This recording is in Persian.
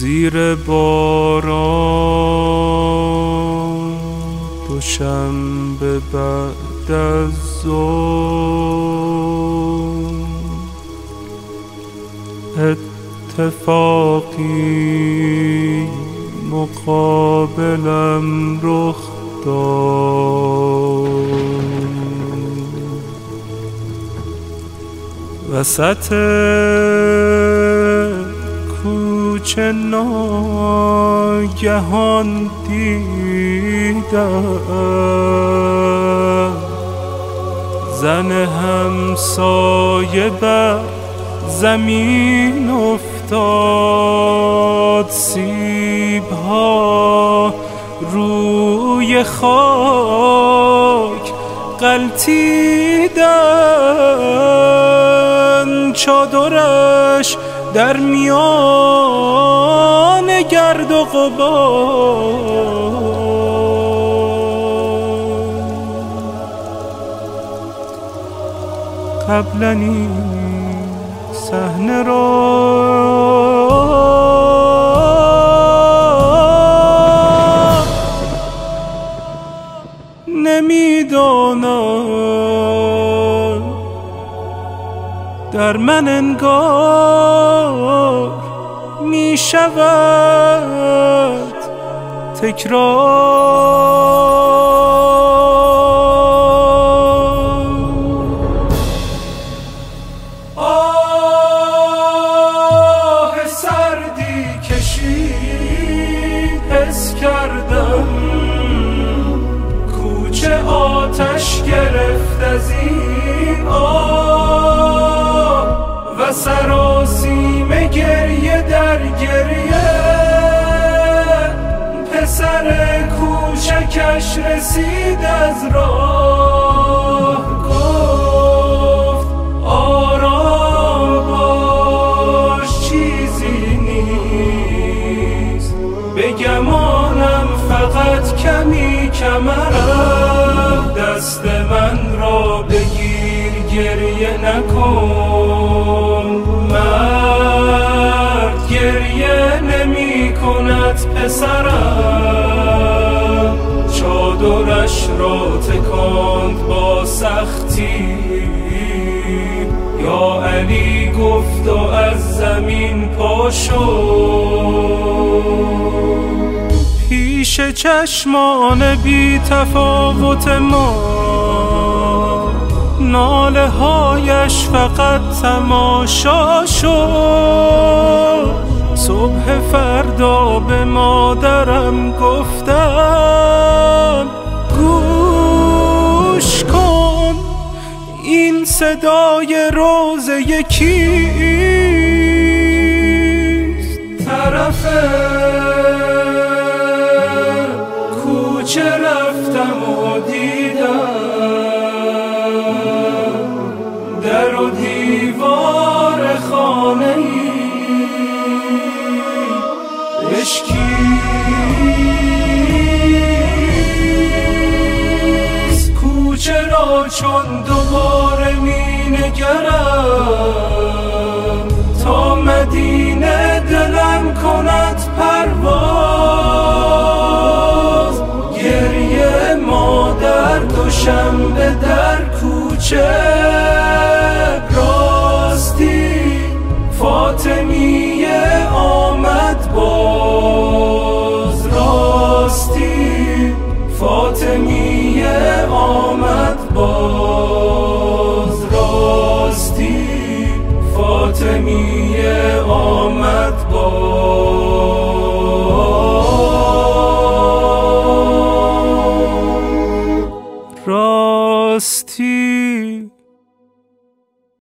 زیر باران دوشنبه بعد از ظهر اتفاقی مقابلم رخ داد. وسط کوچه ناگهان دیدم زن همسایه بر زمین افتاد، سیبها روی خاک غلطیدن، چادرش در میان گرد و غبار. قبلا این صحنه را نمی‌دانم، در من انگار می‌شود تکرار. آه سردی کشید، حس کردم آتش گرفت از این آه و سراسیمه گریه در گریه پسر کوچکش رسید از راه. گفت آرام باش چیزی نیست، به گمانم فقط کمی کمرم، دست من را بگیر گریه نکن، مرد گریه نمی کند پسرم. چادرش را تکاند با سختی، یا علی گفت و از زمین پا شد. پیش چشمان بی تفاوت ما ناله هایش فقط تماشا شد. صبح فردا به مادرم گفتم گوش کن، این صدای روز یکیست. طرف چه رفتم و دیدم در و دیوار خانه ای اشکیست. کوچه را چون دوباره می نگرم، تا مدینه دلم کند پرواز. شنبه در کوچه